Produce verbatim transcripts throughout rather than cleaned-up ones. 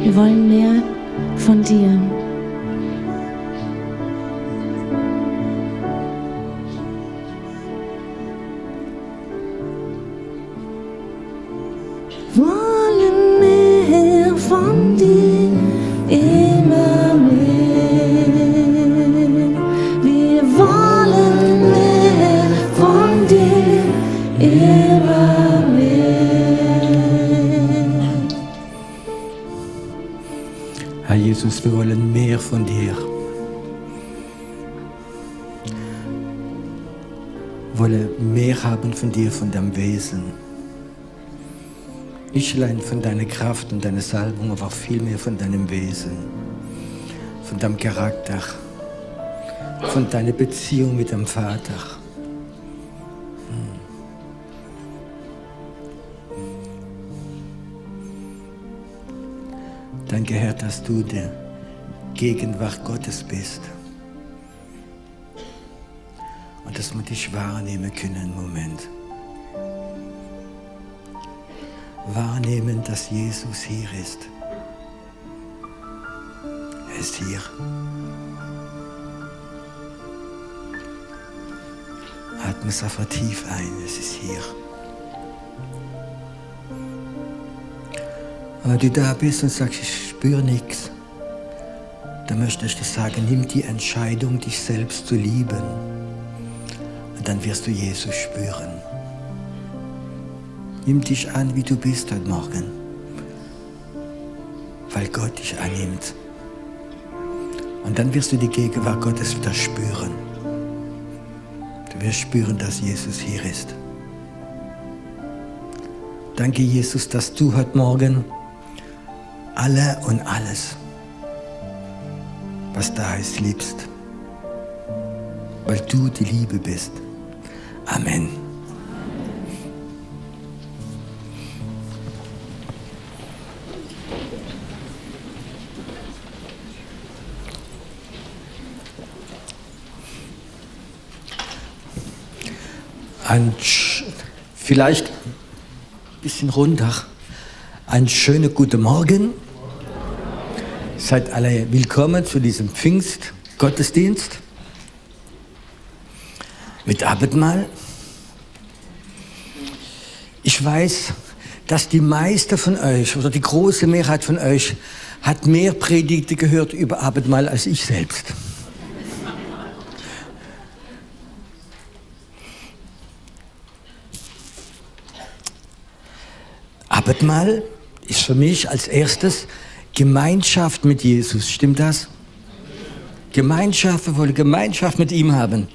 Wir wollen mehr von dir. Wollen mehr von dir, immer mehr. Wir wollen mehr von dir, immer mehr. Herr Jesus, wir wollen mehr von dir. Wir wollen mehr haben von dir, von deinem Wesen. Nicht allein von deiner Kraft und deiner Salbung, aber auch vielmehr von deinem Wesen, von deinem Charakter, von deiner Beziehung mit deinem Vater. Danke, Herr, dass du der Gegenwart Gottes bist und dass wir dich wahrnehmen können im Moment. Wahrnehmen, dass Jesus hier ist. Er ist hier. Atme es einfach tief ein, es ist hier. Wenn du da bist und sagst, ich spüre nichts, dann möchte ich dir sagen, nimm die Entscheidung, dich selbst zu lieben. Und dann wirst du Jesus spüren. Nimm dich an, wie du bist heute Morgen, weil Gott dich annimmt. Und dann wirst du die Gegenwart Gottes wieder spüren. Du wirst spüren, dass Jesus hier ist. Danke, Jesus, dass du heute Morgen alle und alles, was da ist, liebst, weil du die Liebe bist. Amen. Ein, vielleicht ein bisschen runter. Einen schönen guten Morgen. Seid alle willkommen zu diesem Pfingstgottesdienst mit Abendmahl. Ich weiß, dass die meisten von euch oder die große Mehrheit von euch hat mehr Predigte gehört über Abendmahl als ich selbst. Abendmahl ist für mich als erstes Gemeinschaft mit Jesus. Stimmt das? Gemeinschaft, wir wollen Gemeinschaft mit ihm haben.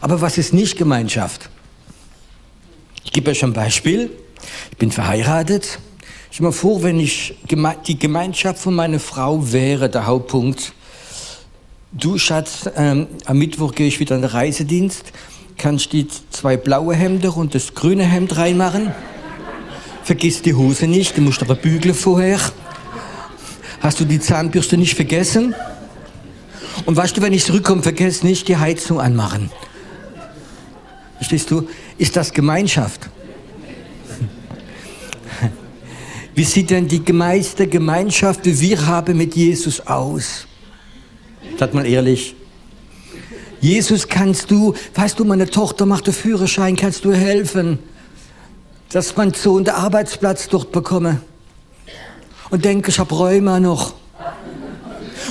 Aber was ist nicht Gemeinschaft? Ich gebe euch ein Beispiel. Ich bin verheiratet. Ich stelle mir vor, wenn ich die Gemeinschaft von meiner Frau wäre, der Hauptpunkt, Du Schatz, ähm, am Mittwoch gehe ich wieder in den Reisedienst. Kannst die zwei blaue Hemder und das grüne Hemd reinmachen? Vergiss die Hose nicht, du musst aber bügeln vorher. Hast du die Zahnbürste nicht vergessen? Und weißt du, wenn ich zurückkomme, vergiss nicht die Heizung anmachen. Verstehst du? Ist das Gemeinschaft? Wie sieht denn die meiste Gemeinschaft, die wir haben, mit Jesus aus? Sagt mal ehrlich. Jesus, kannst du, weißt du, meine Tochter macht einen Führerschein, kannst du helfen, dass mein Sohn den Arbeitsplatz dort bekomme? Und denke, ich habe Rheuma noch.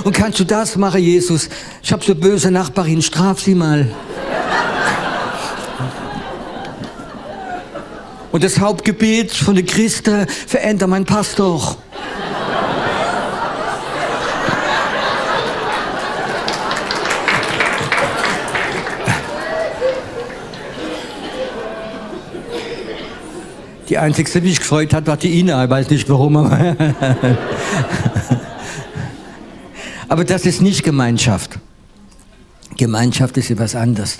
Und kannst du das machen, Jesus? Ich habe so böse Nachbarin, straf sie mal. Und das Hauptgebet von den Christen, verändere meinen Pastor. Die einzige, die mich gefreut hat, war die Ina. Ich weiß nicht warum. Aber, aber das ist nicht Gemeinschaft. Gemeinschaft ist etwas anderes.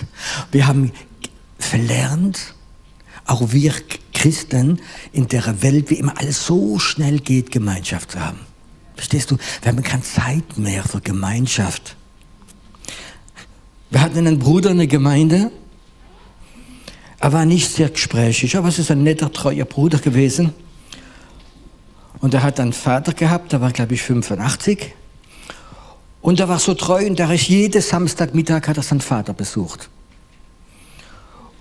Wir haben verlernt, auch wir Christen in der Welt, wie immer alles so schnell geht, Gemeinschaft zu haben. Verstehst du? Wir haben keine Zeit mehr für Gemeinschaft. Wir hatten einen Bruder in der Gemeinde. Er war nicht sehr gesprächig, aber es ist ein netter, treuer Bruder gewesen. Und er hat einen Vater gehabt, der war, glaube ich, fünfundachtzig. Und er war so treu und der ist jeden Samstagmittag hat er seinen Vater besucht,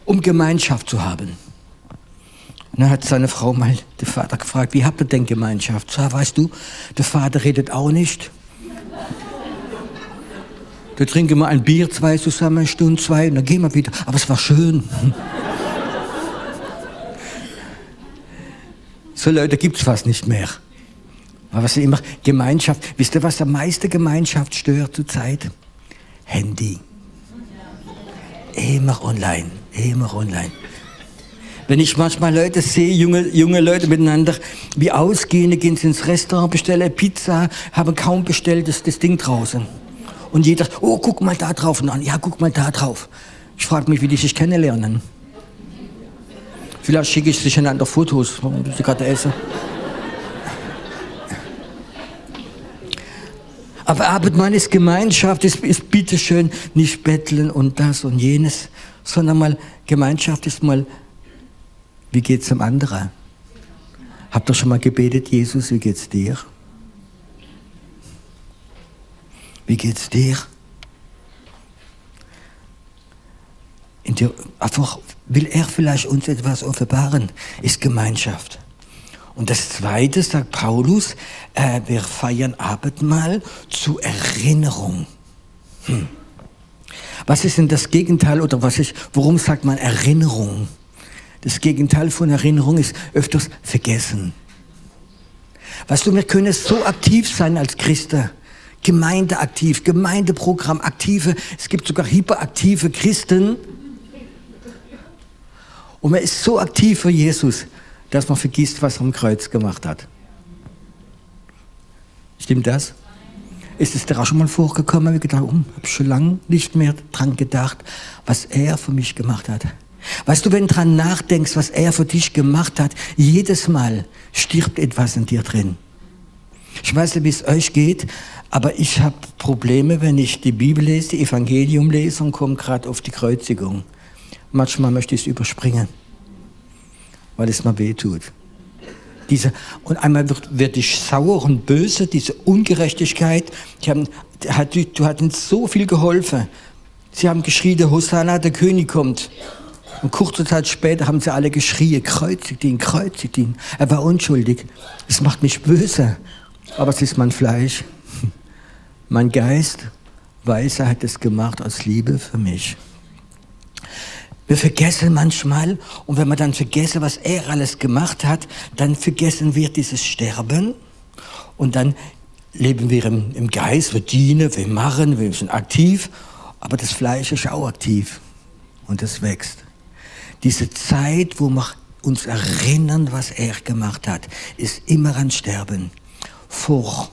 um Gemeinschaft zu haben. Und dann hat seine Frau mal den Vater gefragt, wie habt ihr denn Gemeinschaft? So, weißt du, der Vater redet auch nicht. Da trinken wir ein Bier, zwei zusammen, eine Stunde, zwei, und dann gehen wir wieder. Aber es war schön. So Leute gibt es fast nicht mehr. Aber was immer Gemeinschaft, wisst ihr, was am meisten Gemeinschaft stört zurzeit? Handy. Immer online, immer online. Wenn ich manchmal Leute sehe, junge, junge Leute miteinander, wie ausgehen, gehen sie ins Restaurant, bestellen Pizza, haben kaum bestellt, das, das Ding draußen. Und jeder, oh, guck mal da drauf, nein, ja, guck mal da drauf. Ich frage mich, wie die sich kennenlernen. Vielleicht schicke ich sich einander Fotos, warum sie gerade essen. Aber Arbeit meines Gemeinschaft ist, ist bitteschön nicht betteln und das und jenes, sondern mal Gemeinschaft ist mal, wie geht's dem anderen? Habt ihr schon mal gebetet, Jesus, wie geht's dir? Wie geht's dir? In der, einfach will er vielleicht uns etwas offenbaren, ist Gemeinschaft. Und das Zweite, sagt Paulus, äh, wir feiern Abendmahl zur Erinnerung. Hm. Was ist denn das Gegenteil oder was ist, warum sagt man Erinnerung? Das Gegenteil von Erinnerung ist öfters vergessen. Weißt du, wir können so aktiv sein als Christen. Gemeindeaktiv, Gemeindeprogramm, aktive, es gibt sogar hyperaktive Christen. Und man ist so aktiv für Jesus, dass man vergisst, was er am Kreuz gemacht hat. Stimmt das? Ist es dir auch schon mal vorgekommen? Ich habe gedacht, oh, habe schon lange nicht mehr dran gedacht, was er für mich gemacht hat. Weißt du, wenn du dran nachdenkst, was er für dich gemacht hat, jedes Mal stirbt etwas in dir drin. Ich weiß nicht, wie es euch geht, aber ich habe Probleme, wenn ich die Bibel lese, die Evangelium lese und komme gerade auf die Kreuzigung. Manchmal möchte ich es überspringen, weil es mir weh tut. Diese, und einmal werde ich sauer und böse, diese Ungerechtigkeit. Die haben, hat, du hast uns so viel geholfen. Sie haben geschrien, Hosanna, der König kommt. Und kurze Zeit später haben sie alle geschrien, kreuzigt ihn, kreuzigt ihn. Er war unschuldig. Es macht mich böse. Aber es ist mein Fleisch, mein Geist, weiß, er hat es gemacht aus Liebe für mich. Wir vergessen manchmal, und wenn wir dann vergessen, was er alles gemacht hat, dann vergessen wir dieses Sterben und dann leben wir im, im Geist, wir dienen, wir machen, wir sind aktiv, aber das Fleisch ist auch aktiv und es wächst. Diese Zeit, wo wir uns erinnern, was er gemacht hat, ist immer an Sterben. Vor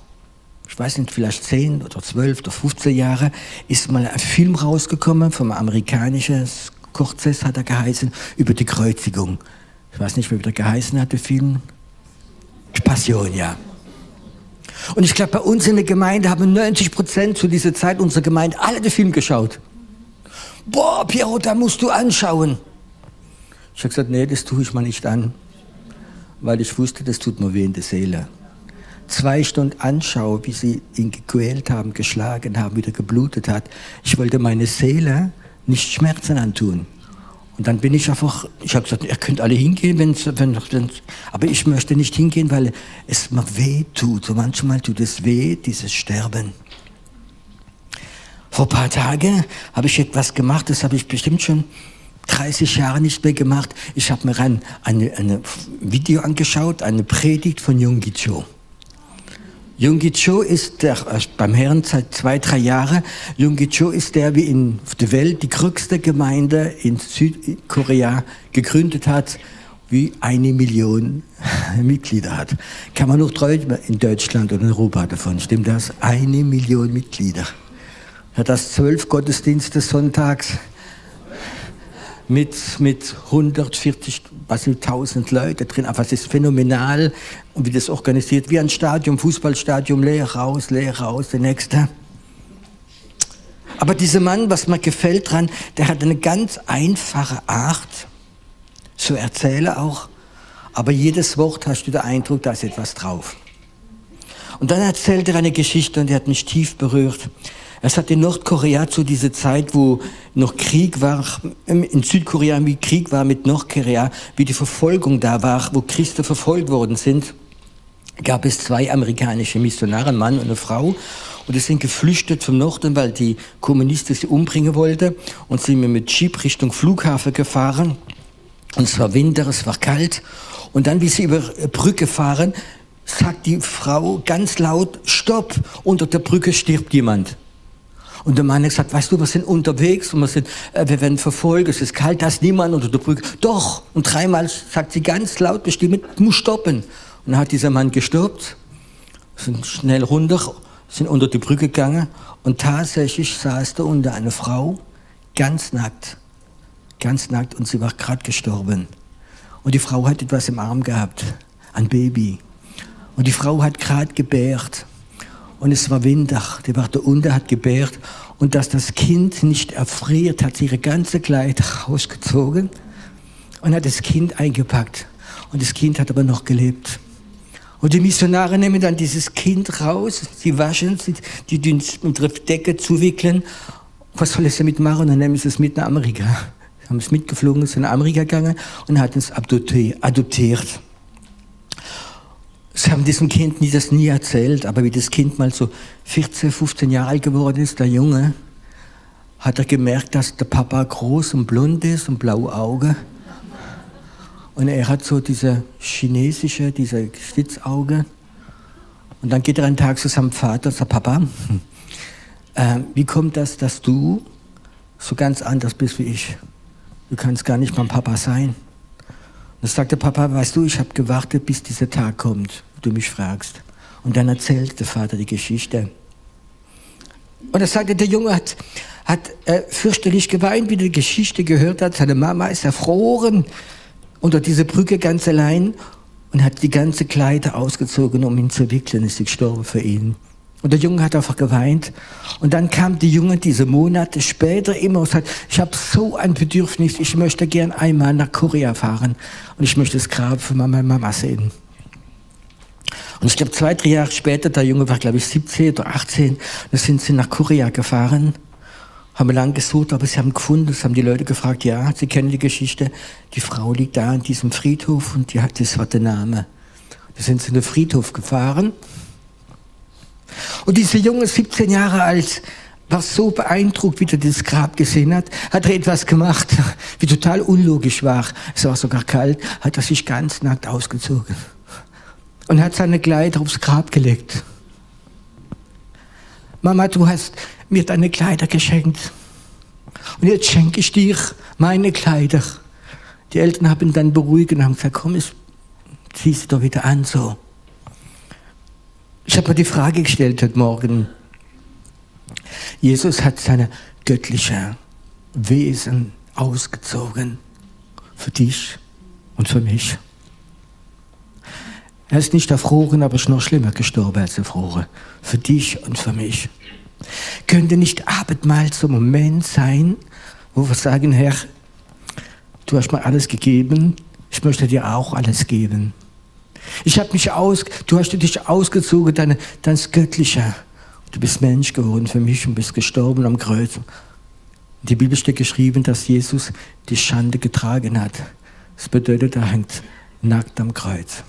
ich weiß nicht, vielleicht zehn oder zwölf oder fünfzehn Jahre, ist mal ein Film rausgekommen vom amerikanischen Kurzes, hat er geheißen, über die Kreuzigung. Ich weiß nicht mehr, wie der geheißen hat, der Film. Passion, ja. Und ich glaube, bei uns in der Gemeinde haben neunzig Prozent zu dieser Zeit unserer Gemeinde alle den Film geschaut. Boah, Piero, da musst du anschauen. Ich habe gesagt, nee, das tue ich mal nicht an, weil ich wusste, das tut mir weh in der Seele. Zwei Stunden anschaue, wie sie ihn gequält haben, geschlagen haben, wieder geblutet hat. Ich wollte meine Seele nicht Schmerzen antun. Und dann bin ich einfach, ich habe gesagt, ihr könnt alle hingehen, wenn's, wenn, wenn's, aber ich möchte nicht hingehen, weil es mir weh tut. So manchmal tut es weh, dieses Sterben. Vor ein paar Tagen habe ich etwas gemacht, das habe ich bestimmt schon dreißig Jahre nicht mehr gemacht. Ich habe mir ein eine, eine Video angeschaut, eine Predigt von Jung-Gi-Cho. Jung-Gi-Cho ist der, beim Herrn seit zwei, drei Jahren, Jung-Gi-Cho ist der, wie in der Welt die größte Gemeinde in Südkorea gegründet hat, wie eine Million Mitglieder hat. Kann man noch träumen in Deutschland oder in Europa davon, stimmt das? Eine Million Mitglieder. Hat das zwölf Gottesdienste sonntags mit, mit hundertvierzig, was sind tausend Leute drin, aber es ist phänomenal, und wie das organisiert, wie ein Stadion, Fußballstadion, leer raus, leer raus, der nächste. Aber dieser Mann, was mir gefällt dran, der hat eine ganz einfache Art, so erzähle auch, aber jedes Wort hast du den Eindruck, da ist etwas drauf. Und dann erzählt er eine Geschichte und die hat mich tief berührt. Es hat in Nordkorea zu dieser Zeit, wo noch Krieg war, in Südkorea wie Krieg war mit Nordkorea, wie die Verfolgung da war, wo Christen verfolgt worden sind, gab es zwei amerikanische Missionare, einen Mann und eine Frau, und die sind geflüchtet vom Norden, weil die Kommunisten sie umbringen wollten, und sind mit Jeep Richtung Flughafen gefahren, und es war Winter, es war kalt, und dann, wie sie über Brücke fahren, sagt die Frau ganz laut, Stopp, unter der Brücke stirbt jemand. Und der Mann hat gesagt, weißt du, wir sind unterwegs und wir, sind, äh, wir werden verfolgt, es ist kalt, da ist niemand unter der Brücke. Doch! Und dreimal sagt sie ganz laut bestimmt, du musst stoppen. Und dann hat dieser Mann gestoppt, sind schnell runter, sind unter die Brücke gegangen und tatsächlich saß da unter einer Frau, ganz nackt, ganz nackt, und sie war gerade gestorben. Und die Frau hat etwas im Arm gehabt, ein Baby. Und die Frau hat gerade gebärt. Und es war Winter, die war da unten, hat gebärt. Und dass das Kind nicht erfriert, hat sie ihre ganze Kleid rausgezogen und hat das Kind eingepackt. Und das Kind hat aber noch gelebt. Und die Missionare nehmen dann dieses Kind raus, sie waschen es, die unsere Decke zuwickeln. Was soll es damit machen? Und dann nehmen sie es mit nach Amerika. Sie haben es mitgeflogen, sind nach Amerika gegangen und hatten es adoptiert. Sie haben diesem Kind nie, das nie erzählt, aber wie das Kind mal so vierzehn, fünfzehn Jahre alt geworden ist, der Junge, hat er gemerkt, dass der Papa groß und blond ist und blaue Augen. Und er hat so diese chinesische, diese Schlitzauge. Und dann geht er einen Tag zu seinem Vater und sagt, Papa, äh, wie kommt das, dass du so ganz anders bist wie ich? Du kannst gar nicht mein Papa sein. Dann sagt der Papa, weißt du, ich habe gewartet, bis dieser Tag kommt, du mich fragst. Und dann erzählt der Vater die Geschichte. Und er sagte, der Junge hat, hat äh, fürchterlich geweint, wie er die Geschichte gehört hat. Seine Mama ist erfroren unter dieser Brücke ganz allein und hat die ganze Kleider ausgezogen, um ihn zu wickeln. Ist sie gestorben für ihn. Und der Junge hat einfach geweint. Und dann kam der Junge diese Monate später immer und sagt, ich habe so ein Bedürfnis, ich möchte gern einmal nach Korea fahren. Und ich möchte das Grab von meiner Mama sehen. Und ich glaube, zwei, drei Jahre später, der Junge war, glaube ich, siebzehn oder achtzehn, da sind sie nach Korea gefahren, haben lange gesucht, aber sie haben gefunden, das haben die Leute gefragt, ja, sie kennen die Geschichte, die Frau liegt da in diesem Friedhof und die hat, das hat den Namen. Da sind sie in den Friedhof gefahren. Und dieser Junge, siebzehn Jahre alt, war so beeindruckt, wie er dieses Grab gesehen hat, hat er etwas gemacht, wie total unlogisch war. Es war sogar kalt, hat er sich ganz nackt ausgezogen und hat seine Kleider aufs Grab gelegt. Mama, du hast mir deine Kleider geschenkt und jetzt schenke ich dir meine Kleider. Die Eltern haben ihn dann beruhigt und haben gesagt, komm, zieh sie doch wieder an so. Ich habe mir die Frage gestellt heute Morgen. Jesus hat seine göttliche Wesen ausgezogen für dich und für mich. Er ist nicht erfroren, aber ist noch schlimmer gestorben als erfroren. Für dich und für mich. Könnte nicht Abendmahl zum Moment sein, wo wir sagen, Herr, du hast mir alles gegeben, ich möchte dir auch alles geben. Ich habe mich aus, du hast dich ausgezogen, dein, dein Göttlicher. Du bist Mensch geworden für mich und bist gestorben am Kreuz. Die Bibel steht geschrieben, dass Jesus die Schande getragen hat. Das bedeutet, er hängt nackt am Kreuz.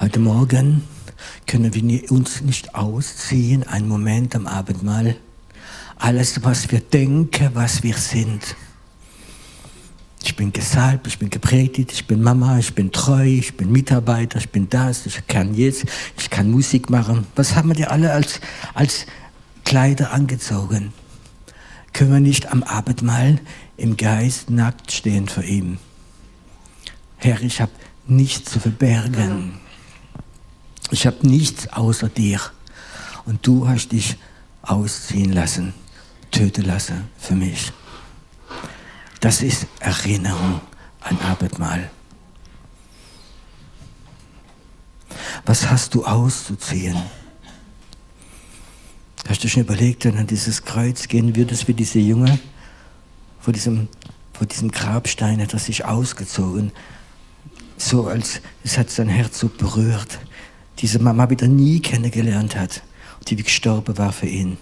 Heute Morgen können wir uns nicht ausziehen, einen Moment am Abendmahl. Alles, was wir denken, was wir sind. Ich bin gesalbt, ich bin gepredigt, ich bin Mama, ich bin treu, ich bin Mitarbeiter, ich bin das, ich kann jetzt, ich kann Musik machen. Was haben wir dir alle als, als Kleider angezogen? Können wir nicht am Abendmahl im Geist nackt stehen vor ihm? Herr, ich habe nichts zu verbergen. Ich habe nichts außer dir. Und du hast dich ausziehen lassen, töten lassen für mich. Das ist Erinnerung an Abendmahl. Was hast du auszuziehen? Hast du schon überlegt, wenn du an dieses Kreuz gehen würdest, wie dieser Junge vor diesem, vor diesem Grabstein hat er sich ausgezogen, so als es hat sein Herz so berührt, diese Mama wieder nie kennengelernt hat, die wie gestorben war für ihn.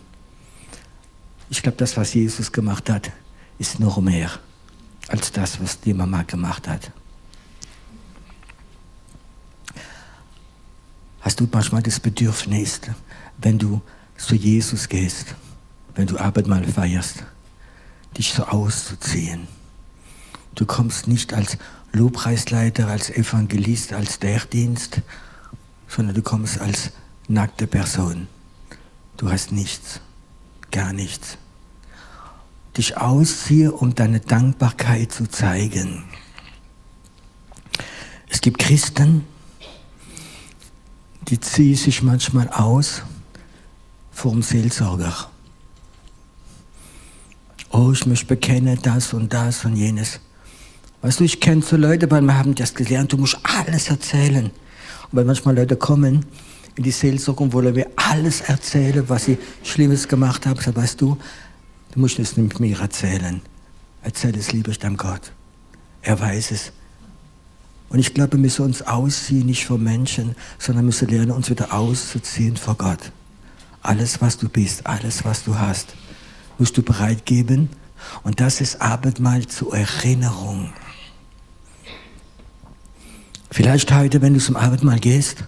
Ich glaube, das, was Jesus gemacht hat, ist noch mehr als das, was die Mama gemacht hat. Hast du manchmal das Bedürfnis, wenn du zu Jesus gehst, wenn du Abendmahl feierst, dich so auszuziehen? Du kommst nicht als Lobpreisleiter, als Evangelist, als Lehrdienst, sondern du kommst als nackte Person. Du hast nichts, gar nichts. Dich ausziehe, um deine Dankbarkeit zu zeigen. Es gibt Christen, die ziehen sich manchmal aus vor dem Seelsorger. Oh, ich möchte bekennen das und das und jenes. Weißt du, ich kenne so Leute, weil wir haben das gelernt, du musst alles erzählen. Und weil manchmal Leute kommen in die Seelsorge und wollen mir alles erzählen, was sie Schlimmes gemacht haben. So, weißt du, du musst es nicht mir erzählen. Erzähl es lieber deinem Gott. Er weiß es. Und ich glaube, wir müssen uns ausziehen, nicht vor Menschen, sondern müssen lernen, uns wieder auszuziehen vor Gott. Alles, was du bist, alles, was du hast, musst du bereitgeben. Und das ist Abendmahl zur Erinnerung. Vielleicht heute, wenn du zum Abendmahl gehst,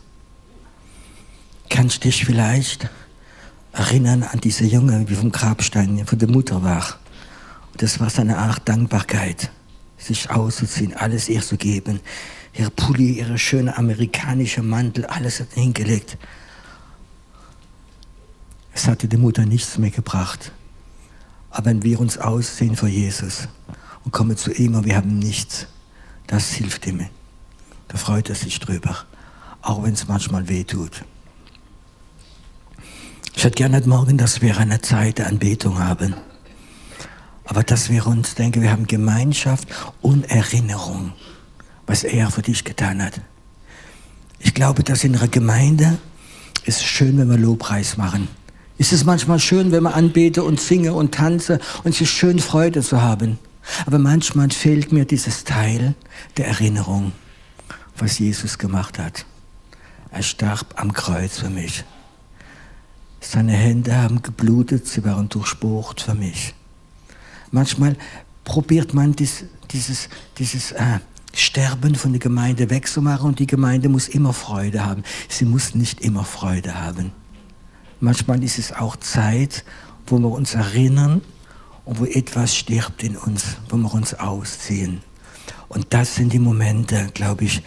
kannst du dich vielleicht erinnern an diese Junge, wie vom Grabstein, von der Mutter war. Und das war seine Art Dankbarkeit, sich auszuziehen, alles ihr zu geben. Ihre Pulli, ihre schöne amerikanische Mantel, alles hat hingelegt. Es hatte der Mutter nichts mehr gebracht. Aber wenn wir uns ausziehen vor Jesus und kommen zu ihm und wir haben nichts, das hilft ihm. Da freut er sich drüber, auch wenn es manchmal weh tut. Ich hätte gerne heute Morgen, dass wir eine Zeit der Anbetung haben. Aber dass wir uns denken, wir haben Gemeinschaft und Erinnerung, was er für dich getan hat. Ich glaube, dass in einer Gemeinde ist es schön, wenn wir Lobpreis machen. Ist es manchmal schön, wenn wir anbeten und singen und tanzen und es ist schön, Freude zu haben. Aber manchmal fehlt mir dieses Teil der Erinnerung, was Jesus gemacht hat. Er starb am Kreuz für mich. Seine Hände haben geblutet, sie waren durchbohrt für mich. Manchmal probiert man dies, dieses, dieses äh, Sterben von der Gemeinde wegzumachen und die Gemeinde muss immer Freude haben. Sie muss nicht immer Freude haben. Manchmal ist es auch Zeit, wo wir uns erinnern und wo etwas stirbt in uns, wo wir uns ausziehen. Und das sind die Momente, glaube ich,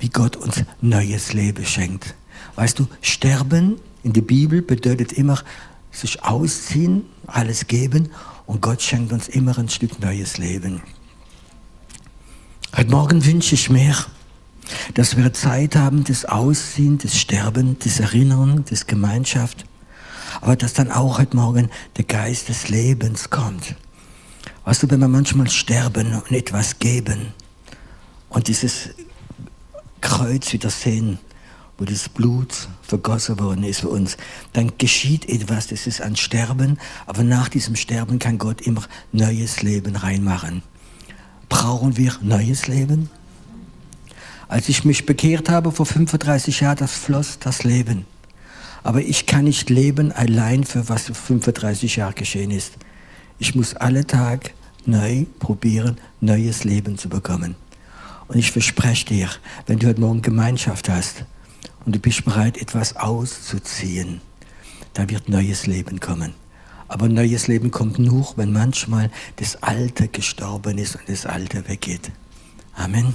wie Gott uns neues Leben schenkt. Weißt du, Sterben in der Bibel bedeutet immer, sich ausziehen, alles geben und Gott schenkt uns immer ein Stück neues Leben. Heute Morgen wünsche ich mir, Dass wir Zeit haben des Ausziehen, des Sterben, des Erinnern, des Gemeinschaft. Aber dass dann auch heute Morgen der Geist des Lebens kommt. Weißt du, wenn wir manchmal sterben und etwas geben und dieses Kreuz wieder sehen, wo das Blut vergossen worden ist für uns, dann geschieht etwas, das ist ein Sterben, aber nach diesem Sterben kann Gott immer neues Leben reinmachen. Brauchen wir neues Leben? Als ich mich bekehrt habe vor fünfunddreißig Jahren, das floss das Leben. Aber ich kann nicht leben allein für was vor fünfunddreißig Jahren geschehen ist. Ich muss alle Tag neu probieren, neues Leben zu bekommen. Und ich verspreche dir, wenn du heute Morgen Gemeinschaft hast und du bist bereit, etwas auszuziehen, dann wird neues Leben kommen. Aber neues Leben kommt nur, wenn manchmal das Alte gestorben ist und das Alte weggeht. Amen.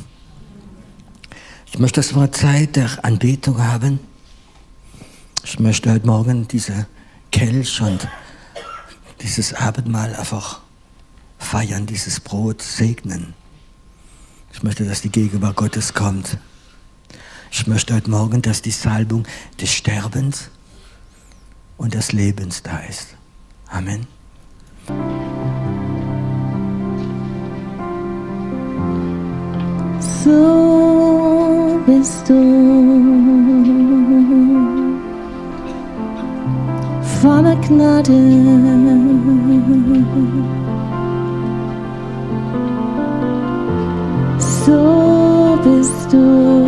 Ich möchte, dass wir Zeit der Anbetung haben. Ich möchte heute Morgen diese Kelch und dieses Abendmahl einfach feiern, dieses Brot segnen. Ich möchte, dass die Gegenwart Gottes kommt. Ich möchte heute Morgen, dass die Salbung des Sterbens und des Lebens da ist. Amen. So bist du. Voller Gnade, so bist du,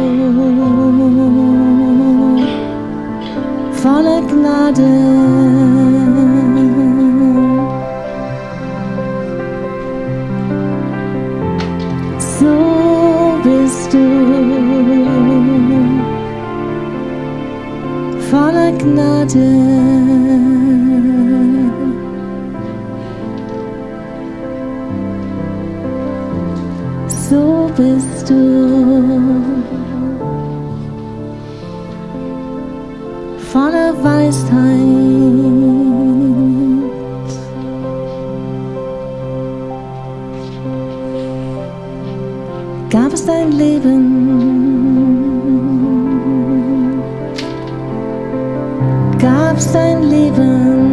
voller Gnade, so bist du, voller Gnade. Bist du voller Weisheit, gab es dein Leben, gab es dein Leben.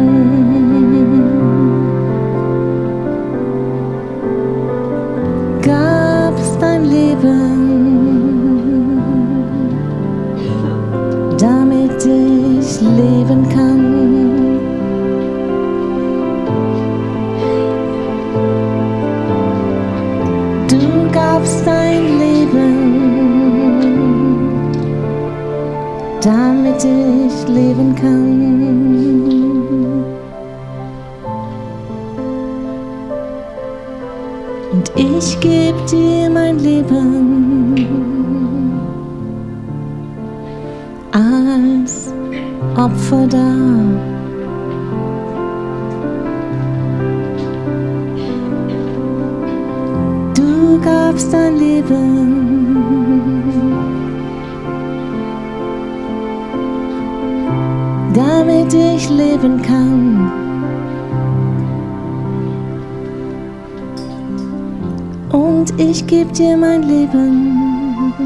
Leben kann. Du gabst dein Leben, damit ich leben kann. Und ich geb dir mein Leben als Opfer da. Du gabst dein Leben, damit ich leben kann. Und ich geb dir mein Leben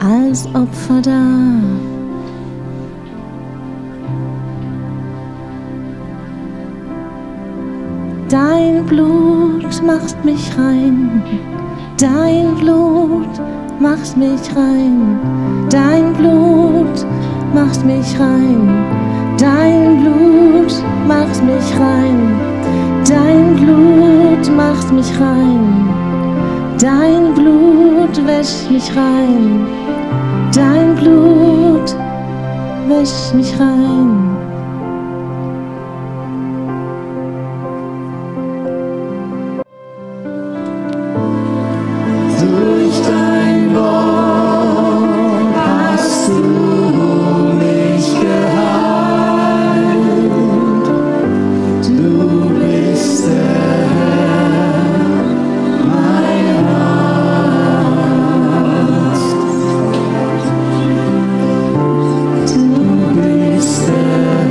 als Opfer da. Dein Blut macht mich rein, dein Blut macht mich rein, dein Blut macht mich rein, dein Blut macht mich rein, dein Blut macht mich rein, dein Blut wäscht mich rein. Dein Blut wäscht mich rein. Durch dein Wort hast du mich geheilt. Du bist der Mister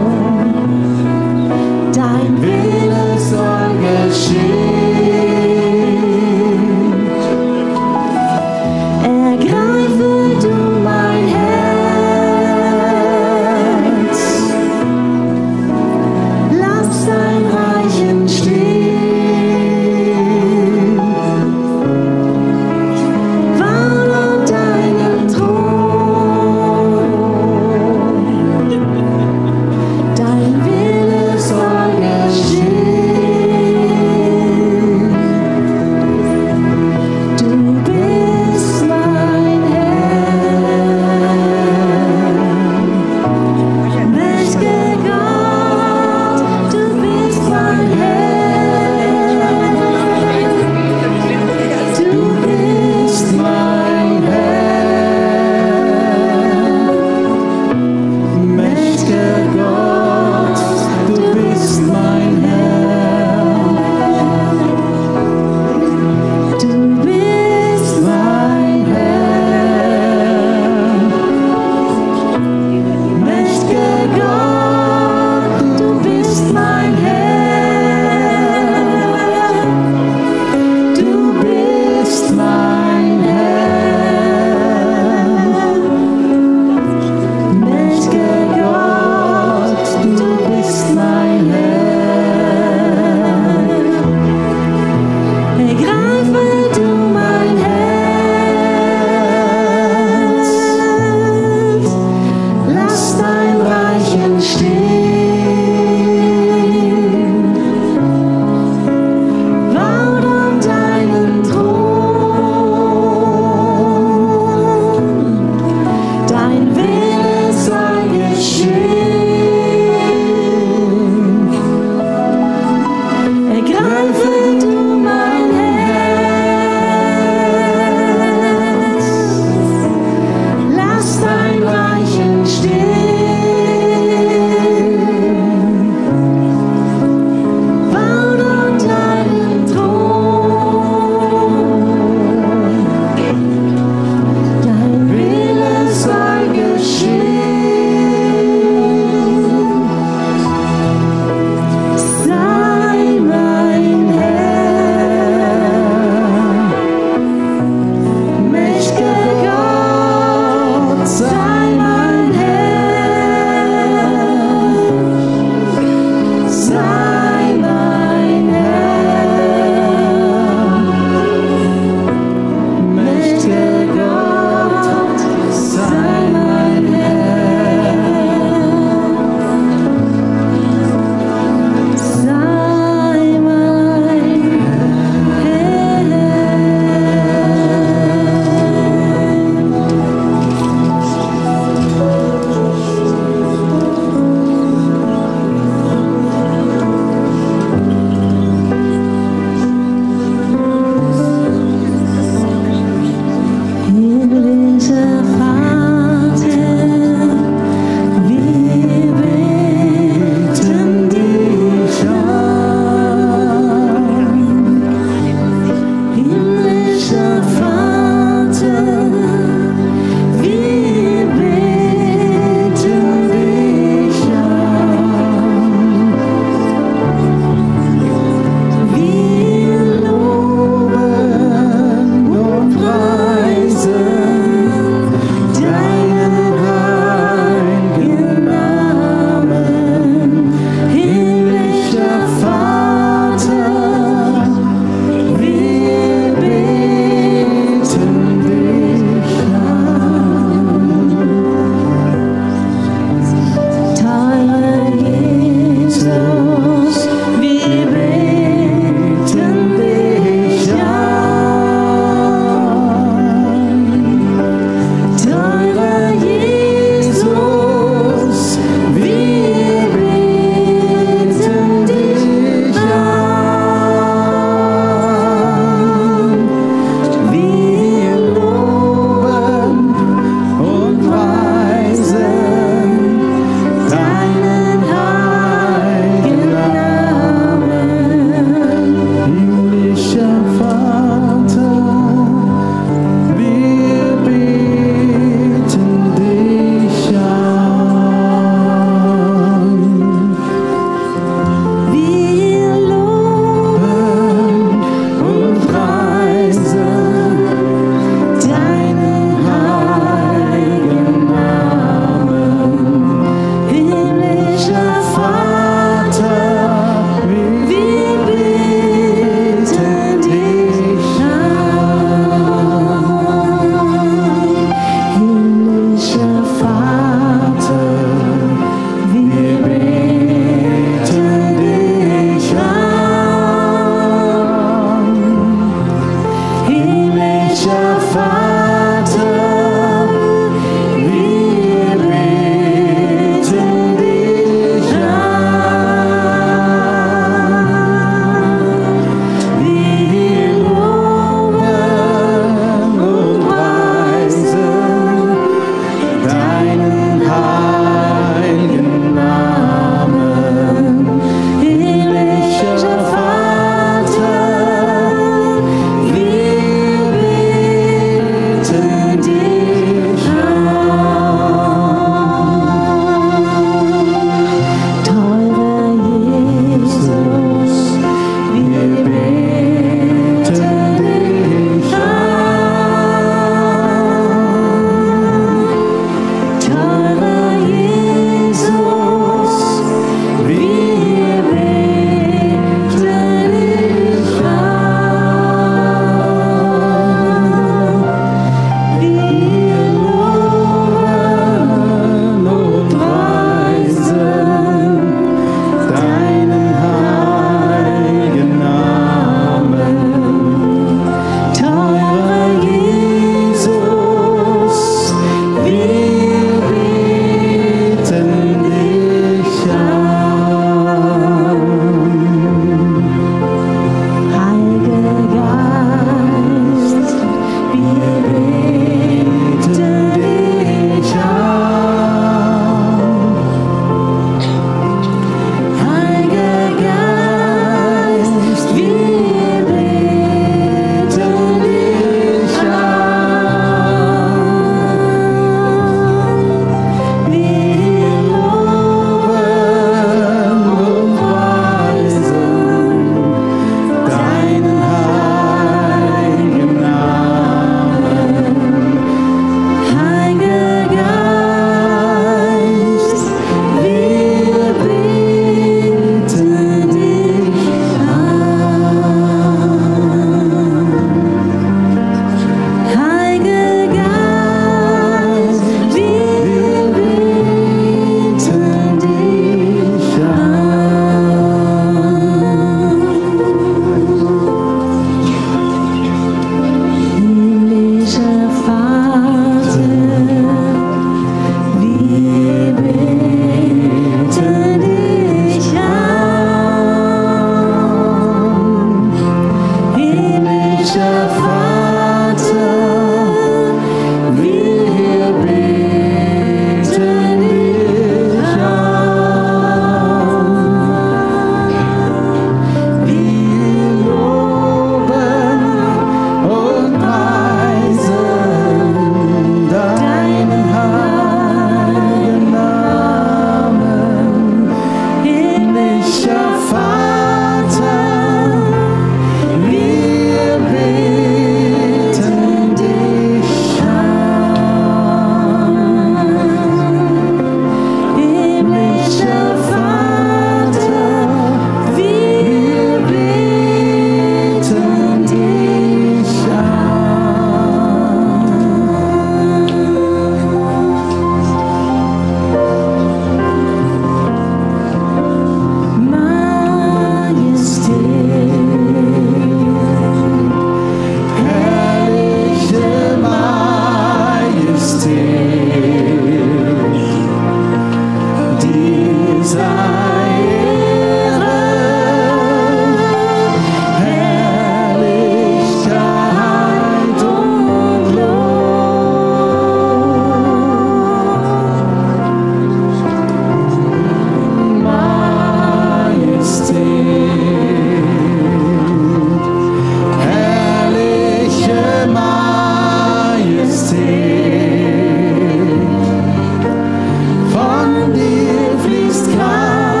Von dir fließt kein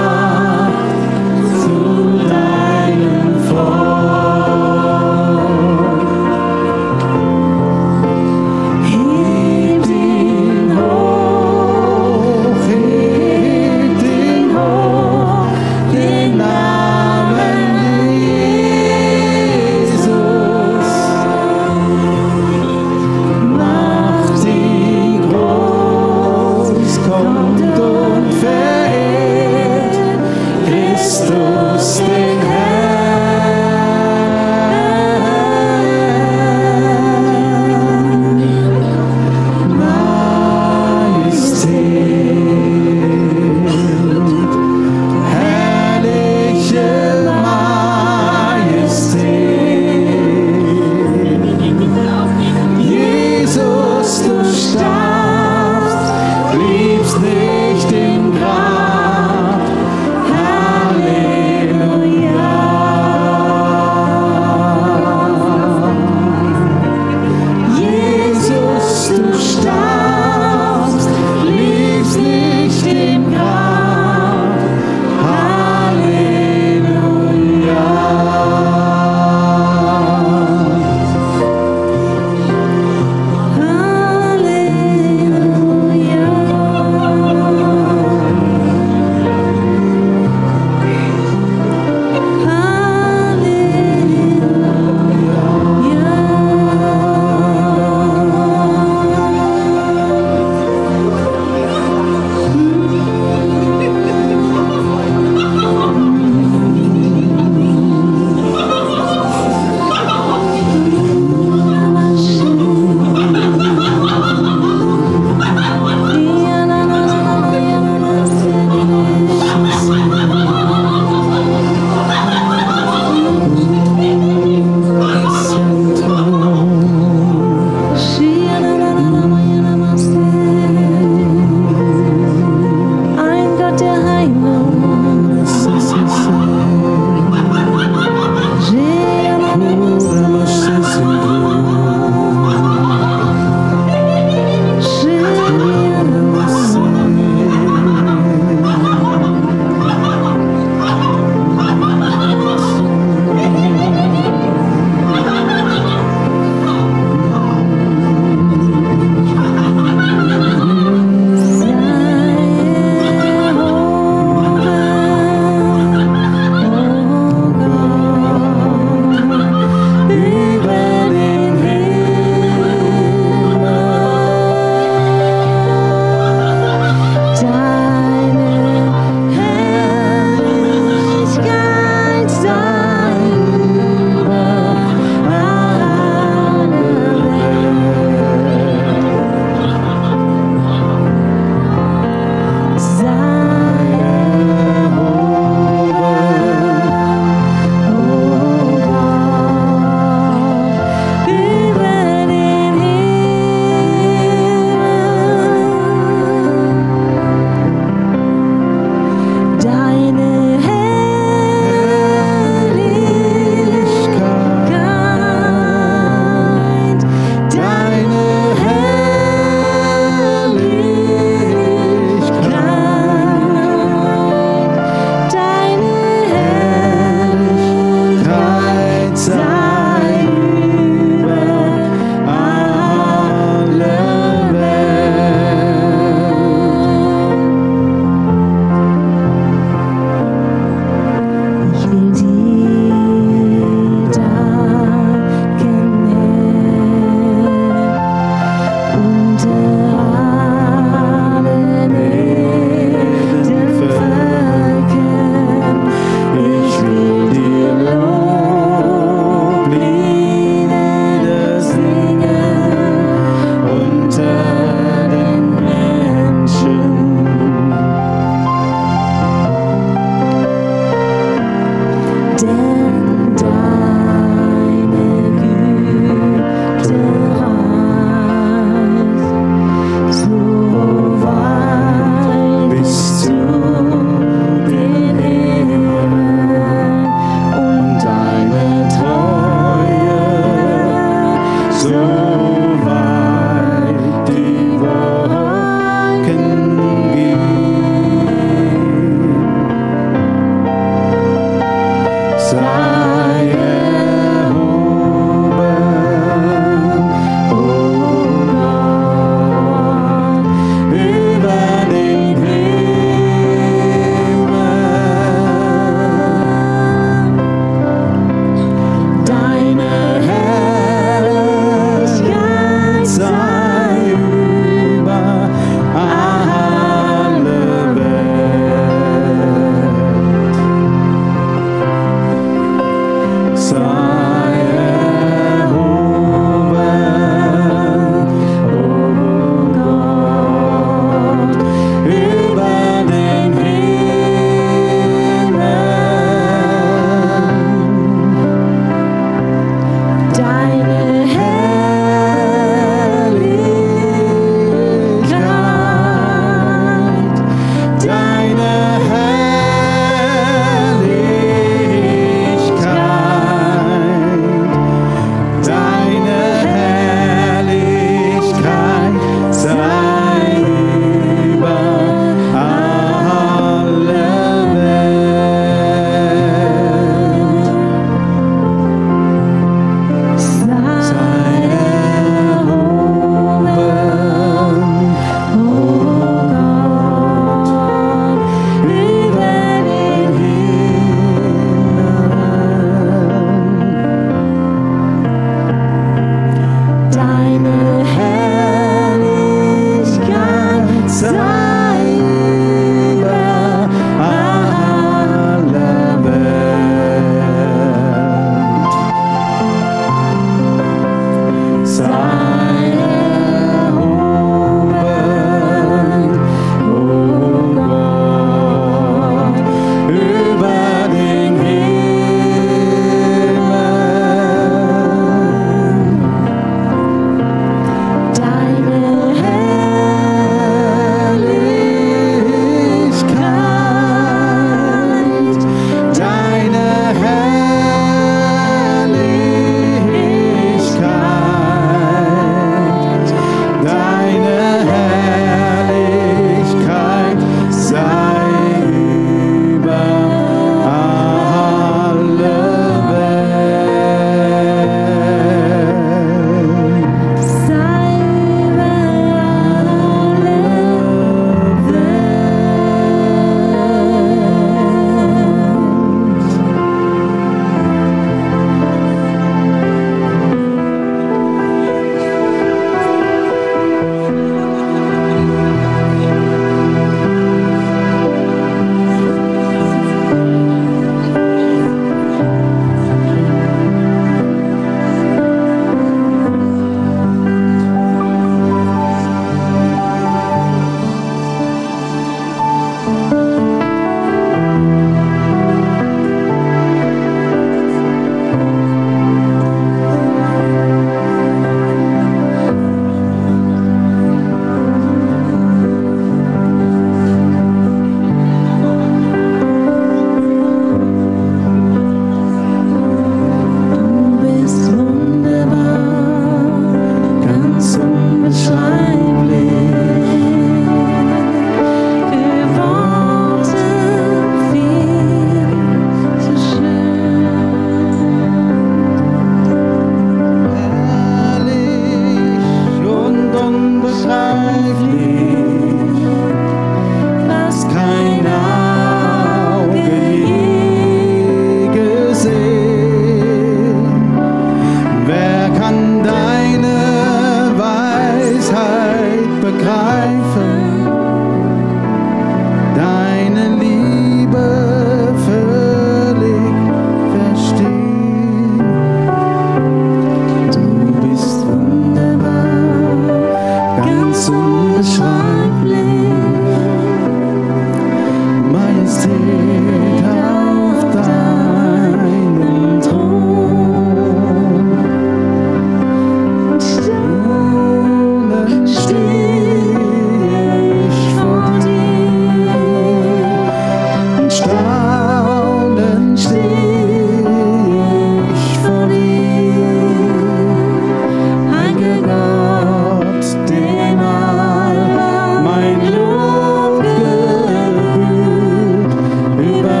Über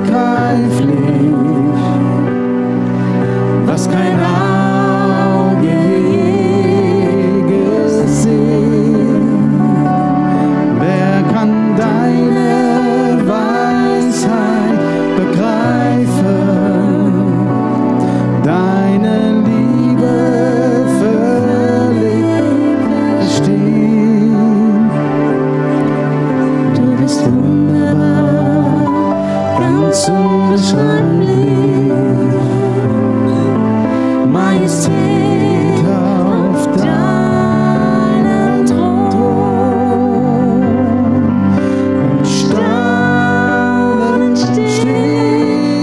begreiflich, was kein Auge je gesehen. Wer kann deine Weisheit begreifen, deine Liebe völlig verstehen? Du bist wunderbar, ganz unbeschreiblich. Majestät auf deinem Thron, und staunend stehe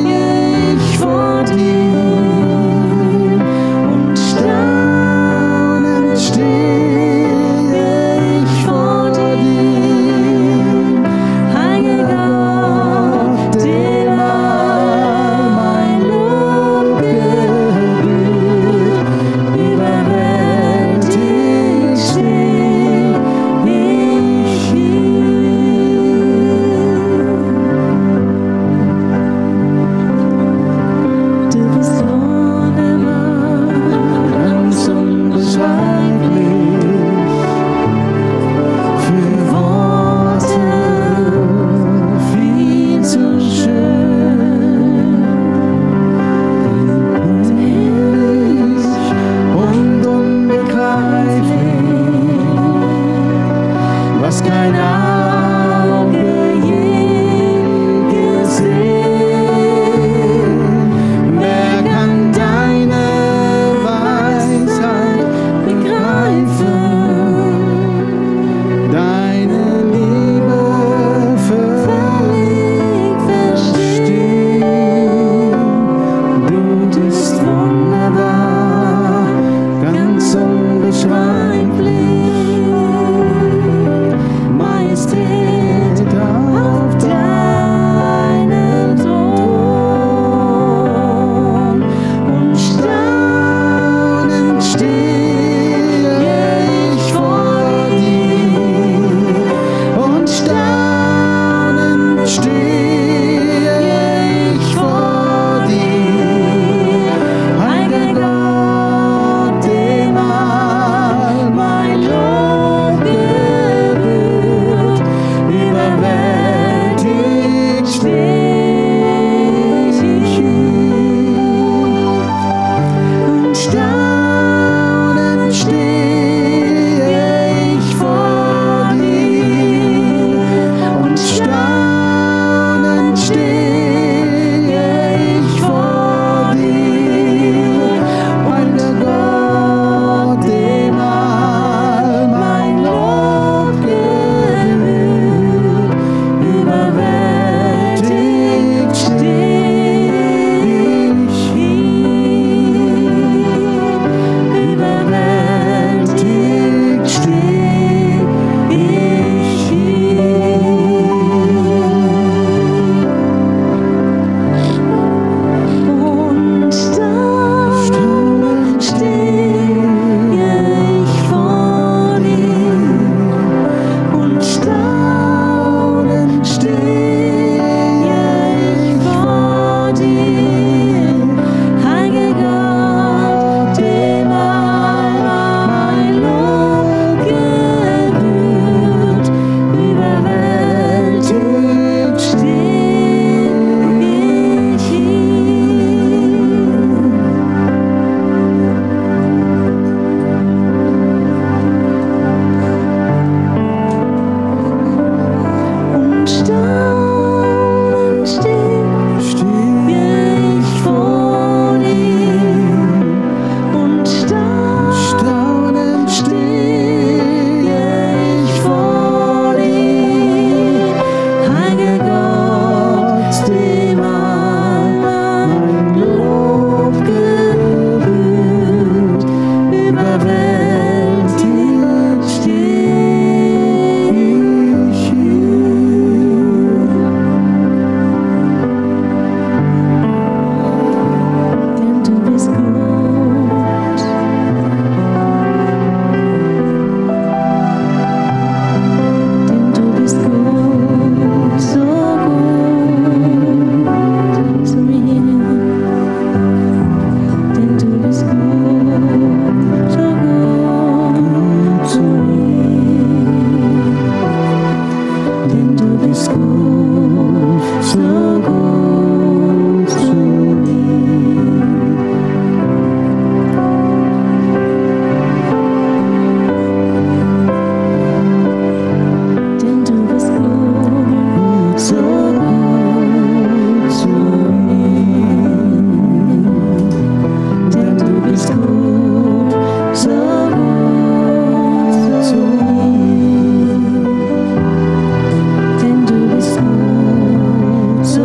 ich vor dir, und staunend stehe ich vor dir, Heiliger Gott, dem all mein Lob gebührt. So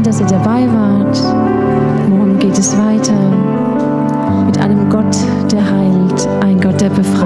Schön, dass ihr dabei wart. Morgen geht es weiter mit einem Gott, der heilt, ein Gott, der befreit.